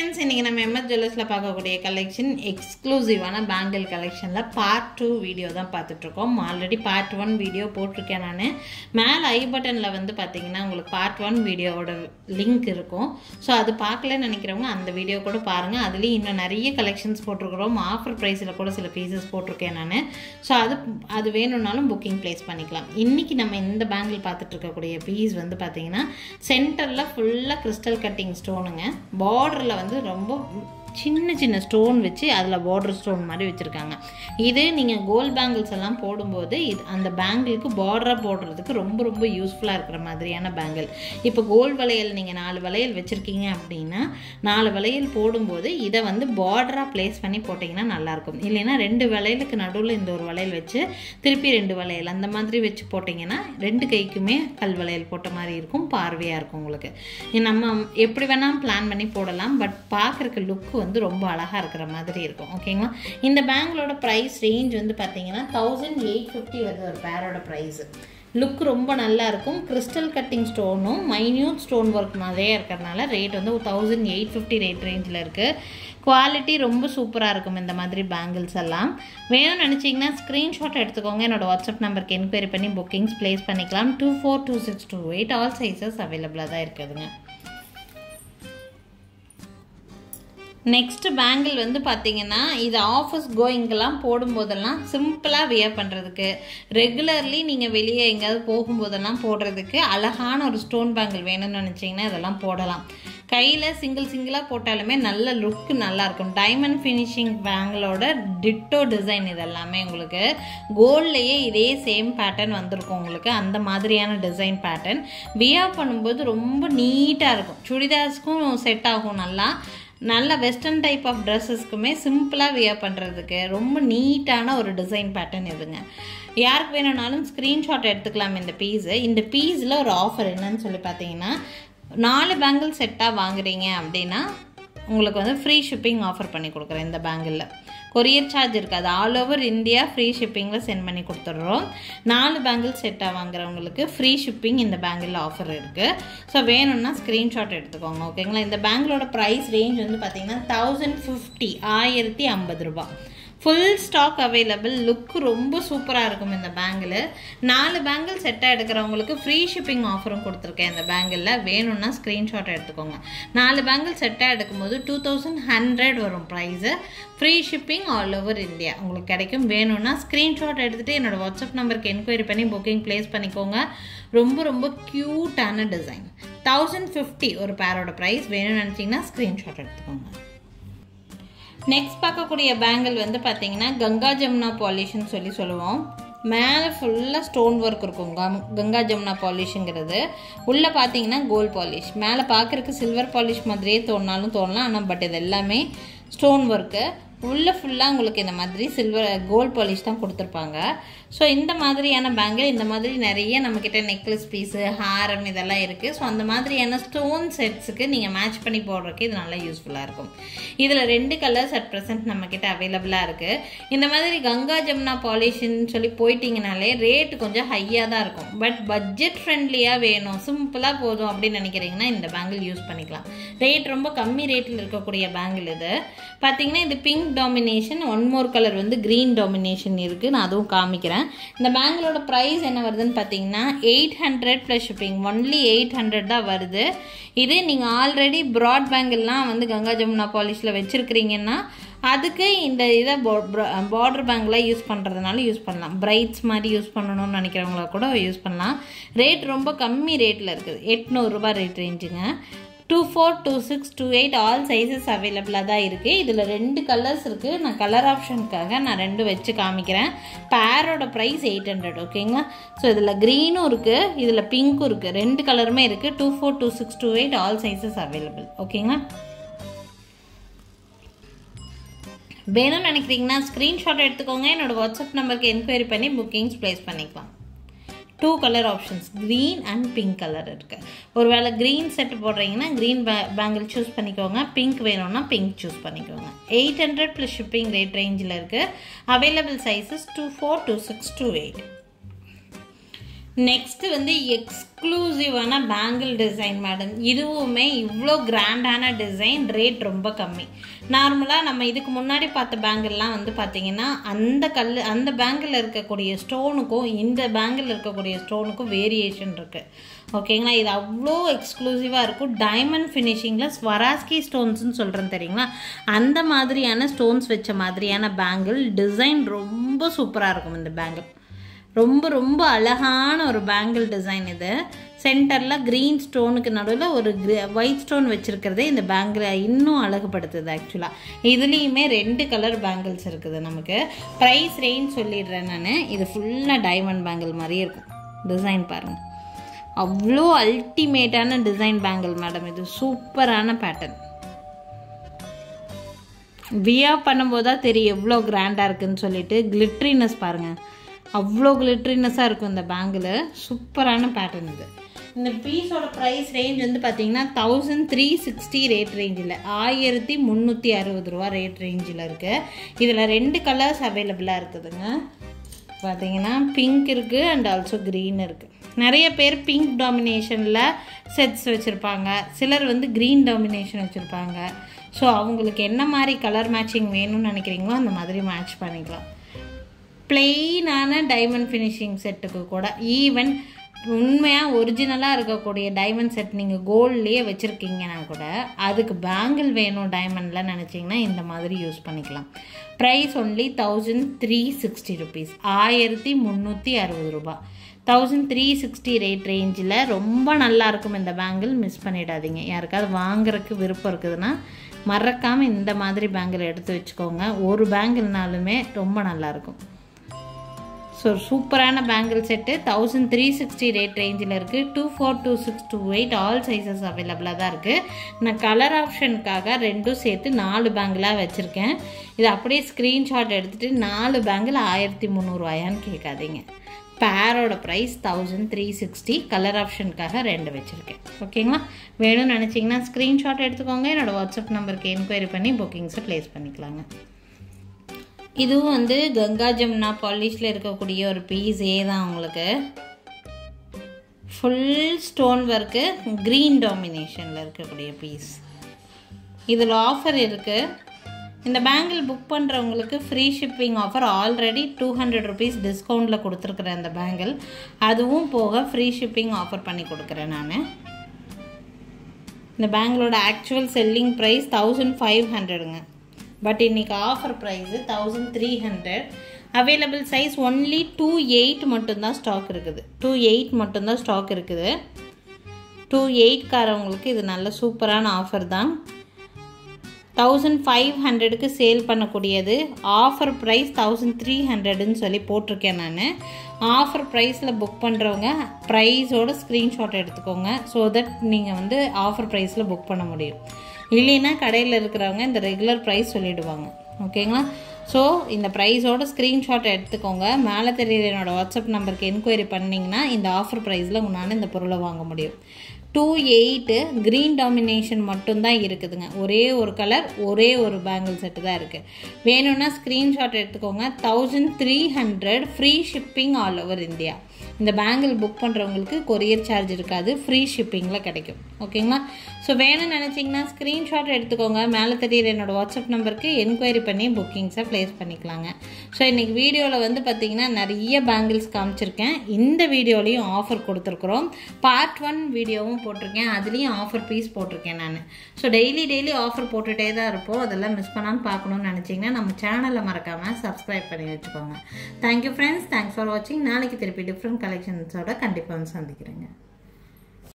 friends, we have Mth Jules collection exclusive bangle collection part 2 video. Already part 1 video potrukena I button part 1 video link so adu paakala nenikravanga and video koda parunga adile inna nariya collections potrukrom offer price la koda sila pieces potruken nane so adu venumnalum booking place panikalam inniki nama indha bangle paathittirukka kudiya piece vandu pathina center la full crystal cutting stone nga border la vandu romba சின்ன stone வெச்சு ಅದல border stone மாதிரி வெச்சிருக்காங்க. இது நீங்க gold bangles எல்லாம் போடும்போது அந்த bangle-க்கு border போடுறதுக்கு ரொம்ப ரொம்ப யூஸ்புல்லா இருக்கிற மாதிரியான bangle. இப்போ கோல்ட் வளையல் நீங்க 4 வளையல் வெச்சிருக்கீங்க அப்படினா 4 வளையல் போடும்போது இத வந்து border-ஆ place பண்ணி போட்டீங்கனா நல்லா இருக்கும். இல்லனா ரெண்டு வளையலுக்கு நடுவுல இந்த ஒரு வளையல் வெச்சு திருப்பி ரெண்டு வளையல் அந்த மாதிரி வெச்சு போட்டீங்கனா ரெண்டு கைக்குமே கல் வளையல் போட்ட மாதிரி இருக்கும் பார்வையா இருக்கும் உங்களுக்கு. நம்ம எப்படி வேணா plan பண்ணி போடலாம் பட் பார்க்கறதுக்கு லுக் வந்து ரொம்ப அழகா இருக்குற மாதிரி இருக்கும் ஓகேங்களா இந்த பேங்களோட price range வந்து பாத்தீங்கன்னா 1850 வருது ஒரு பேரோட price லுக் ரொம்ப நல்லா இருக்கும் கிறிஸ்டல் கட்டிங் ஸ்டோனும் மைனியூட் ஸ்டோன் வர்க் மாதிரியே இருக்கறனால ரேட் வந்து 1850 ரேட் ரேஞ்சில இருக்கு குவாலிட்டி ரொம்ப சூப்பரா இருக்கும் இந்த மாதிரி bangles எல்லாம் வேணும் நினைச்சீங்கன்னா ஸ்கிரீன்ஷாட் எடுத்துக்கோங்க என்னோட WhatsApp நம்பருக்கு என்கொயரி பண்ணி bookings place பண்ணிக்கலாம் 242628 all sizes available ஆ இருக்குதுங்க Next bangle வந்து பாத்தீங்கன்னா இது ஆபீஸ் கோயிங்லாம் போடும்போதெல்லாம் சிம்பிளா வியர் பண்றதுக்கு ரெகுலர்லி நீங்க வெளிய எங்கயாவது போகும்போதெல்லாம் போடுறதுக்கு அழகான ஒரு ஸ்டோன் bangle வேணும்னு நினைச்சீங்கன்னா இதெல்லாம் போடலாம் கையில சிங்கிள் சிங்கிளா போட்டாலுமே நல்ல லுக் நல்லா இருக்கும் டைமண்ட் ஃபினிஷிங் பேங்களோட டிட்டோ டிசைன் இதெல்லாம்மே உங்களுக்கு கோல்ட்லயே இதே சேம் பேட்டர்ன் வந்திருக்கும் உங்களுக்கு அந்த மாதிரியான டிசைன் பேட்டர்ன் வியர் பண்ணும்போது ரொம்ப நீட்டா இருக்கும் சுடிதார்ஸ்க்கும் செட் ஆகும் நல்லா நல்ல western type of dresses குமே சிம்பிளா wear பண்றதுக்கு ரொம்ப நீட்டான ஒரு டிசைன் பேட்டர்ன் இதுங்க யாருக்கு வேணும்னாலும் ஸ்கிரீன்ஷாட் எடுத்துக்கலாம் இந்த பீஸ் பீஸ்ல ஒரு ஆஃபர் என்னன்னு சொல்லி பாத்தீங்கன்னா 4 bangle செட்டா வாங்குறீங்க அப்படினா உங்களுக்கு வந்து free shipping ஆஃபர் பண்ணி கொடுக்கிறேன் இந்த பேங்கிள்ல கொரியர் சார்ஜ் இருக்காது ஆல் ஓவர் இந்தியா ஃப்ரீ ஷிப்பிங்ல சென்ட் பண்ணி கொடுத்துறோம் 4 bangle செட்டா வாங்குறவங்களுக்கு ஃப்ரீ ஷிப்பிங் இந்த பேங்கிள்ல ஆஃபர் இருக்கு சோ வேணும்னா ஸ்கிரீன்ஷாட் எடுத்துக்கோங்க ஓகேங்களா இந்த பேங்கிளோட பிரைஸ் ரேஞ்ச் வந்து பாத்தீங்கன்னா 1050 ரூபாய் Full stock available. Look ரொம்ப சூப்பரா இருக்கும் இந்த பேங்கிள் 4 பேங்கிள் செட்டா எடுக்கறவங்களுக்கு ஃப்ரீ ஷிப்பிங் ஆஃபரும் கொடுத்திருக்கேன் இந்த பேங்கிள்ல வேணும்னா ஸ்கிரீன்ஷாட் எடுத்துக்கோங்க 4 பேங்கிள் செட்டா எடுக்கும்போது 2100 வரும் price free shipping all over India உங்களுக்கு கிடைக்கும் வேணும்னா ஸ்கிரீன்ஷாட் எடுத்துட்டு என்னோட WhatsApp நம்பருக்கு என்கொயரி பண்ணி booking place பண்ணிக்கோங்க ரொம்ப ரொம்ப கியூட்டான டிசைன் 1050 ஒரு பேரோட price வேணும்னு நினைச்சீங்கன்னா ஸ்கிரீன்ஷாட் எடுத்துக்கோங்க Next பாக்கக்கூடிய bangle வந்து பாத்தீங்கன்னா Ganga Jamuna polish னு சொல்லுவோம் மேல ஃபுல்லா ஸ்டோன் வர்க் இருக்கும் Ganga Jamuna polishங்கிறது உள்ள பாத்தீங்கன்னா கோல்ட் பாலிஷ் மேல பாக்குறதுக்கு சில்வர் பாலிஷ் மாதிரியே தோணலாம் ஆனா பட் இது எல்லாமே ஸ்டோன் வர்க் உள்ள ஃபுல்லா உங்களுக்கு இந்த மாதிரி சில்வர் கோல்ட் பாலிஷ் தான் கொடுத்திருப்பாங்க சோ இந்த மாதிரியான பேங்கிள் இந்த மாதிரி நிறைய நமக்கிட்ட நெக்லஸ் பீஸ் ஹாரம் இதெல்லாம் இருக்கு சோ அந்த மாதிரியான ஸ்டோன் செட்ஸ்க்கு நீங்க மேட்ச் பண்ணி போடுறதுக்கு இது நல்லா யூஸ்புல்லா இருக்கும் இதுல 2 கலர்ஸ் at present நமக்கிட்ட அவேலபிளா இருக்கு இந்த மாதிரி கங்கா ஜமுனா பாலிஷ் னு சொல்லி போய்ட்டீங்கனாலே ரேட் கொஞ்சம் ஹையா தான் இருக்கும் பட் பட்ஜெட் ஃப்ரெண்ட்லியா வேணும் சிம்பிளா போதும் அப்படி நினைக்கிறீங்கன்னா இந்த பேங்கிள் யூஸ் பண்ணிக்கலாம் ரேட் ரொம்ப கம்மி ரேட்ல இருக்க கூடிய பேங்கிள் இது பாத்தீங்கன்னா இது pink domination one more color வந்து green domination இருக்கு நான் அதுவும் காமிக்கிறேன் இந்த பேங்கிளோட price என்ன வருதுன்னு பாத்தீங்கன்னா 800 plus shipping only 800 தான் வருது இது நீங்க ஆல்ரெடி broad bangleலாம் வந்து கங்கா ஜமுனா பாலிஷ்ல வெச்சிருக்கீங்கன்னா அதுக்கு இந்த இத border bangle யூஸ் பண்றதுனால யூஸ் பண்ணலாம் brights மாதிரி யூஸ் பண்ணனும்னு நினைக்கிறவங்க கூட யூஸ் பண்ணலாம் ரேட் ரொம்ப கம்மி ரேட்ல இருக்குது 800 ரூபாய் ரேட் ரேஞ்சுங்க 242628 all sizes available ஆ தான் இருக்கு இதுல 2 கலர்ஸ் இருக்கு நான் கலர் ஆப்ஷனுக்காக நான் 2 வெச்சு காமிக்கிறேன் பேரோட price 800 ஓகேங்களா சோ இதுல green இருக்கு இதுல pink இருக்கு 2 கலர்மே இருக்கு 242628 all sizes available ஓகேங்களா வேணும்னு நினைக்கிறீங்கன்னா ஸ்கிரீன்ஷாட் எடுத்துக்கோங்க என்னோட WhatsApp நம்பருக்கு என்கொயரி பண்ணி bookings place பண்ணிக்கலாம் 2 color options green and pink color இருக்கு ஒருவேளை green செட் போடுறீங்கன்னா green bangle choose பண்ணிக்கோங்க pink வேணும்னா pink choose பண்ணிக்கோங்க 800 plus shipping rate rangeல இருக்கு available sizes 242628 Next வந்து எக்ஸ்க்ளூசிவான பேங்கிள் டிசைன் மேடம். இதுவுமே இவ்ளோ கிராண்டான டிசைன், ரேட் ரொம்ப கம்மி. நார்மலா நம்ம இதுக்கு முன்னாடி பார்த்த பேங்கிள்லாம் வந்து பாத்தீங்கன்னா அந்த பேங்கிள்ல இருக்கக்கூடிய ஸ்டோனுக்கும் இந்த பேங்கிள்ல இருக்கக்கூடிய ஸ்டோனுக்கும் வேரியேஷன் இருக்கு. ஓகேங்களா, இது அவ்ளோ எக்ஸ்க்ளூசிவா இருக்கும். டைமண்ட் ஃபினிஷிங்ல ஸ்வராஸ்கி ஸ்டோன்ஸ் னு சொல்றேன் தெரியுங்களா, அந்த மாதிரியான ஸ்டோன்ஸ் வெச்ச மாதிரியான பேங்கிள் டிசைன் ரொம்ப சூப்பரா இருக்கும். இந்த பேங்கிள் ரொம்ப ரொம்ப அழகான ஒரு பேங்கிள் டிசைன். இது சென்டர்ல கிரீன் ஸ்டோனுக்கு நடுவில் ஒரு ஒயிட் ஸ்டோன் வச்சிருக்கிறதே இந்த பேங்கிள் இன்னும் அழகுபடுத்துது. ஆக்சுவலா இதுலேயுமே 2 கலர் பேங்கிள்ஸ் இருக்குது. நமக்கு ப்ரைஸ் ரேஞ்ச் சொல்லிடுறேன் நான். இது ஃபுல்லாக டைமண்ட் பேங்கிள் மாதிரி இருக்கும். டிசைன் பாருங்கள், அவ்வளோ அல்டிமேட்டான டிசைன் பேங்கிள் மேடம். இது சூப்பரான பேட்டர்ன். வியா பண்ணும்போது தான் தெரியும் எவ்வளோ கிராண்டாக இருக்குதுன்னு சொல்லிட்டு. கிளிட்ரினஸ் பாருங்கள், அவ்வளோ கிளிட்ரினஸாக இருக்கும் இந்த பேங்கிள். சூப்பரான பேட்டர்ன் இது. இந்த பீஸோட ப்ரைஸ் ரேஞ்ச் வந்து பார்த்தீங்கன்னா 1360 ரேட் ரேஞ்சில், 1360 ரூபா ரேட் ரேஞ்சில் இருக்குது. இதில் 2 கலர்ஸ் அவைலபிளாக இருக்குதுங்க. பார்த்தீங்கன்னா பிங்க் இருக்குது அண்ட் ஆல்சோ க்ரீன் இருக்குது. நிறைய பேர் பிங்க் டாமினேஷனில் செட்ஸ் வச்சுருப்பாங்க, சிலர் வந்து க்ரீன் டாமினேஷன் வச்சுருப்பாங்க. ஸோ அவங்களுக்கு என்ன மாதிரி கலர் மேட்சிங் வேணும்னு நினைக்கிறீங்களோ அந்த மாதிரி மேட்ச் பண்ணிக்கலாம். பிளெயினான டைமண்ட் ஃபினிஷிங் செட்டுக்கு கூட ஈவன் உண்மையாக ஒரிஜினலாக இருக்கக்கூடிய டைமண்ட் செட் நீங்கள் கோல்ட்லேயே வச்சுருக்கீங்கன்னா கூட அதுக்கு பேங்கிள் வேணும் டைமண்டில் நினச்சிங்கன்னா இந்த மாதிரி யூஸ் பண்ணிக்கலாம். ப்ரைஸ் ஒன்லி 1360 ருபீஸ், 1360 ரூபா, 1360 ரேட் ரேஞ்சில். ரொம்ப நல்லாயிருக்கும் இந்த பேங்கிள், மிஸ் பண்ணிடாதீங்க. யாருக்காவது வாங்குறதுக்கு விருப்பம் இருக்குதுன்னா மறக்காமல் இந்த மாதிரி பேங்கிள் எடுத்து வச்சுக்கோங்க. ஒரு பேங்கிள்னாலுமே ரொம்ப நல்லாயிருக்கும். ஸோ சூப்பரான பேங்கிள் செட்டு 1360 ரேட் ரேஞ்சில் இருக்குது. 24, 26, 28 ஆல் சைஸஸ் அவைலபிளாக தான் இருக்குது. நான் கலர் ஆப்ஷனுக்காக 2 சேர்த்து 4 பேங்கிளாக வச்சுருக்கேன். இது அப்படியே ஸ்க்ரீன்ஷாட் எடுத்துகிட்டு 4 பேங்கிள் 1300 ரூபாயான்னு கேட்காதீங்க. பேரோட ப்ரைஸ் 1360, கலர் ஆப்ஷனுக்காக 2 வச்சுருக்கேன். ஓகேங்களா, வேணும்னு நினச்சிங்கன்னா ஸ்க்ரீன்ஷாட் எடுத்துக்கோங்க. என்னோடய வாட்ஸ்அப் நம்பருக்கு என்கொயரி பண்ணி புக்கிங்ஸை ப்ளேஸ் பண்ணிக்கலாங்க. இதுவும் வந்து கங்கா ஜமுனா பாலிஷில் இருக்கக்கூடிய ஒரு பீஸே தான். உங்களுக்கு ஃபுல் ஸ்டோன் ஒர்க்கு, க்ரீன் டாமினேஷனில் இருக்கக்கூடிய பீஸ். இதில் ஆஃபர் இருக்குது. இந்த பேங்கிள் புக் பண்ணுறவங்களுக்கு free shipping offer already 200 rupees டிஸ்கவுண்டில் கொடுத்துருக்குறேன் இந்த பேங்கிள். அதுவும் போக ஃப்ரீ ஷிப்பிங் ஆஃபர் பண்ணி கொடுக்குறேன் நான். இந்த பேங்கிளோட ஆக்சுவல் செல்லிங் ப்ரைஸ் 1500ங்க, பட் இன்னைக்கு offer price 1300. Available size only 28 மட்டும்தான் ஸ்டாக் இருக்குது. 28 மட்டும்தான் ஸ்டாக் இருக்குது. 28 காரவங்களுக்கு இது நல்ல சூப்பரான ஆஃபர் தான். 1500க்கு சேல் பண்ணக்கூடியது ஆஃபர் ப்ரைஸ் 1300ன்னு சொல்லி போட்டிருக்கேன் நான். ஆஃபர் ப்ரைஸில் புக் பண்ணுறவங்க ப்ரைஸோட ஸ்க்ரீன்ஷாட் எடுத்துக்கோங்க. ஸோ தட் நீங்கள் வந்து ஆஃபர் ப்ரைஸில் புக் பண்ண முடியும். இல்லைன்னா கடையில் இருக்கிறவங்க இந்த ரெகுலர் ப்ரைஸ் சொல்லிவிடுவாங்க. ஓகேங்களா, ஸோ இந்த ப்ரைஸோட ஸ்க்ரீன்ஷாட் எடுத்துக்கோங்க. மேலே தெரியுற என்னோடய வாட்ஸ்அப் நம்பருக்கு என்கொயரி பண்ணிங்கன்னா இந்த ஆஃபர் ப்ரைஸில் உங்களால் இந்த பொருளை வாங்க முடியும். 28 க்ரீன் டாமினேஷன் மட்டும்தான் இருக்குதுங்க. ஒரே ஒரு கலர், ஒரே ஒரு பேங்கிள் செட்டு தான் இருக்குது. வேணும்னா ஸ்க்ரீன்ஷாட் எடுத்துக்கோங்க. 1300 free shipping all over India. இந்த பேங்கிள் புக் பண்ணுறவங்களுக்கு கொரியர் சார்ஜ் இருக்காது, ஃப்ரீ ஷிப்பிங்கில் கிடைக்கும். ஓகேங்களா, ஸோ வேணும்னு நினச்சிங்கன்னா ஸ்க்ரீன்ஷாட் எடுத்துக்கோங்க. மேலே தெரியுற என்னோடய வாட்ஸ்அப் நம்பருக்கு என்கொயரி பண்ணி புக்கிங்ஸை ப்ளேஸ் பண்ணிக்கலாங்க. ஸோ இன்றைக்கி வீடியோவில் வந்து பார்த்திங்கன்னா நிறைய பேங்கிள்ஸ் காமிச்சிருக்கேன். இந்த வீடியோலையும் ஆஃபர் கொடுத்துருக்குறோம். Part 1 வீடியோவும் போட்டிருக்கேன், அதுலேயும் ஆஃபர் பீஸ் போட்டிருக்கேன் நான். ஸோ டெய்லி ஆஃபர் போட்டுகிட்டே தான் இருப்போம். அதெல்லாம் மிஸ் பண்ணாமல் பார்க்கணுன்னு நினச்சிங்கன்னா நம்ம சேனலை மறக்காமல் சப்ஸ்கிரைப் பண்ணி வச்சுக்கோங்க. தேங்க்யூ ஃப்ரெண்ட்ஸ், தேங்க்ஸ் ஃபார் வாட்சிங். நாளைக்கு திருப்பி டிஃப்ரெண்ட் கலெக்ஷன்ஸோட கண்டிப்பாக சந்திக்கிறேங்க.